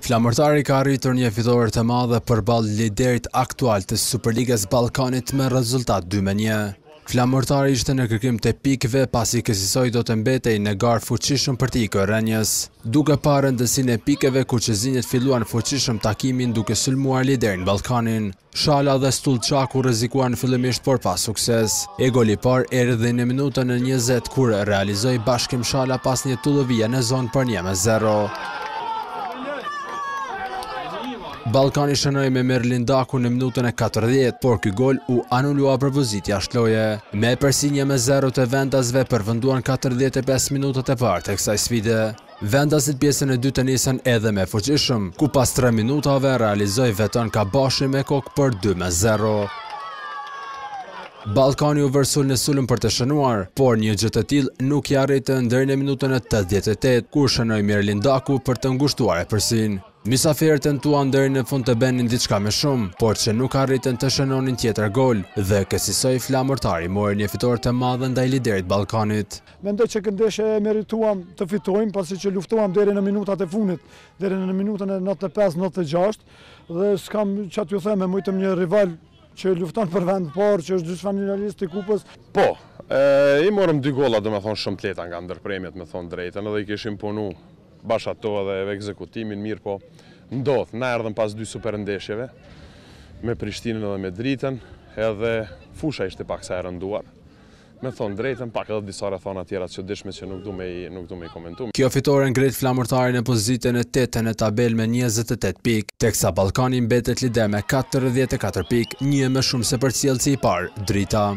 Flamurtari ka arritur një fitore të madhe përballë liderit aktual të Superligës Ballkanit me rezultat 2-1. Flamurtari ishte në kërkim të pikëve pasi kësaj do të mbetej në garë fuqishëm për tikë rënjës. Duke parë rëndësinë e pikëve ku qezinjet filluan fuqishëm takimin duke sulmuar liderin Ballkanin. Shala dhe Stulçaku rrezikuan fillimisht por pa sukses. E goli i parë erdhi në minutën e 20 kur realizoi Bashkim Shala pas një tullovie në zonë për 1-0. Ballkani shënoi me Merlind Daku në minutën e 40, por ky gol u anulua për vëzitje jashtlloje. Me përsinje me 0 të vendasve përvënduan 45 minutat e parë të kësaj sfide. Vendasit pjesën e dytë nisën edhe me fuqishëm, ku pas 3 minutave realizoi Veten Kabashi me kokë për 2-0. Ballkani u vërsul në sulm për të shënuar, por një gjë të tillë nuk ia arritën deri në minutën e 88, kur shënoi Merlind Daku për të ngushtuar e përsinë. Mysafirët tentuan deri në fund të bënin diçka më shumë, por që nuk arritën të shënonin tjetër gol dhe kësaj Flamurtari mori një fitore të madhe ndaj liderit Ballkanit. Mendoj që këndeshe merituam të fitojmë pasi që luftuam deri në minutat e fundit, deri në minutën e 95-96 dhe s'kam çat ju them, mujtëm një rival që lufton për vend parë, që është dyshfamiliarist i kupës. Po, I morëm dy golla domethënë shumë të lehta nga ndërpremjet, më thon drejtën, edhe I kishim punu. Basha to edhe ekzekutimin mirë, po ndodh. Na erdhën pas dy superndeshjeve, me Prishtinën edhe me Dritën, edhe fusha ishte pak sa e rënduar. Me thonë drejtën, pak edhe disa rrethana tjera që dishme që nuk du me i komentum. Kjo fitore ngrit Flamurtarin në pozitën e 8 në tabel me 28 pikë, teksa Ballkani mbetet lider me 44 pikë, një më shumë se përcjellësi i parë, Drita.